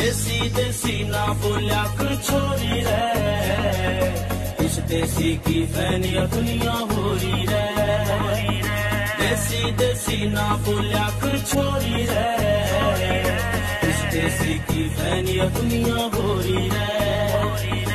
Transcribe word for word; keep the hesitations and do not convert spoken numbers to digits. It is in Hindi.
देसी देसी ना बोला कर छोरी रे, इस देसी की फैनिया दुनिया हो रही रे। देसी देसी ना बोला कर छोरी रे, इस देसी की फैनिया दुनिया हो रही रे।